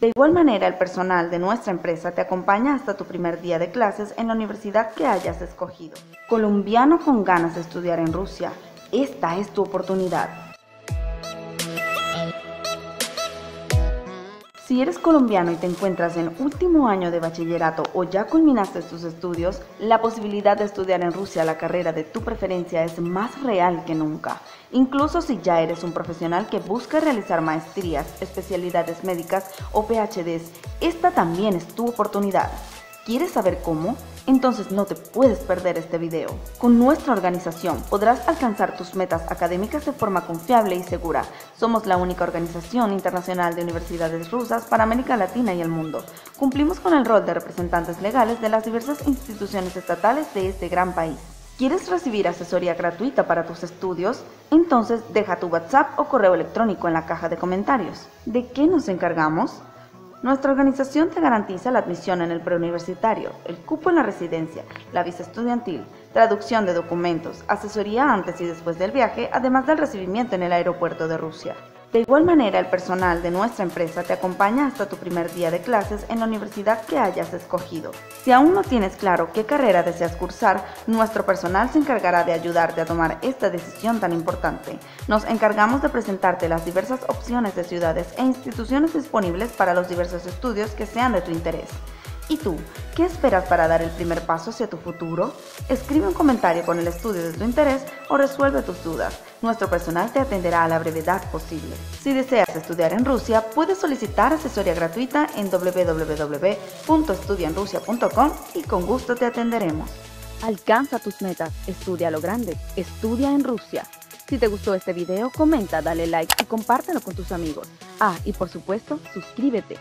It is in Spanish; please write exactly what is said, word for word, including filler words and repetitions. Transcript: De igual manera, el personal de nuestra empresa te acompaña hasta tu primer día de clases en la universidad que hayas escogido. Colombiano con ganas de estudiar en Rusia, esta es tu oportunidad. Si eres colombiano y te encuentras en último año de bachillerato o ya culminaste tus estudios, la posibilidad de estudiar en Rusia la carrera de tu preferencia es más real que nunca. Incluso si ya eres un profesional que busca realizar maestrías, especialidades médicas o PhDs, esta también es tu oportunidad. ¿Quieres saber cómo? Entonces no te puedes perder este video. Con nuestra organización podrás alcanzar tus metas académicas de forma confiable y segura. Somos la única organización internacional de universidades rusas para América Latina y el mundo. Cumplimos con el rol de representantes legales de las diversas instituciones estatales de este gran país. ¿Quieres recibir asesoría gratuita para tus estudios? Entonces deja tu WhatsApp o correo electrónico en la caja de comentarios. ¿De qué nos encargamos? Nuestra organización te garantiza la admisión en el preuniversitario, el cupo en la residencia, la visa estudiantil, traducción de documentos, asesoría antes y después del viaje, además del recibimiento en el aeropuerto de Rusia. De igual manera, el personal de nuestra empresa te acompaña hasta tu primer día de clases en la universidad que hayas escogido. Si aún no tienes claro qué carrera deseas cursar, nuestro personal se encargará de ayudarte a tomar esta decisión tan importante. Nos encargamos de presentarte las diversas opciones de ciudades e instituciones disponibles para los diversos estudios que sean de tu interés. ¿Y tú? ¿Qué esperas para dar el primer paso hacia tu futuro? Escribe un comentario con el estudio de tu interés o resuelve tus dudas. Nuestro personal te atenderá a la brevedad posible. Si deseas estudiar en Rusia, puedes solicitar asesoría gratuita en w w w punto estudia en rusia punto com y con gusto te atenderemos. Alcanza tus metas, estudia lo grande, estudia en Rusia. Si te gustó este video, comenta, dale like y compártelo con tus amigos. Ah, y por supuesto, suscríbete.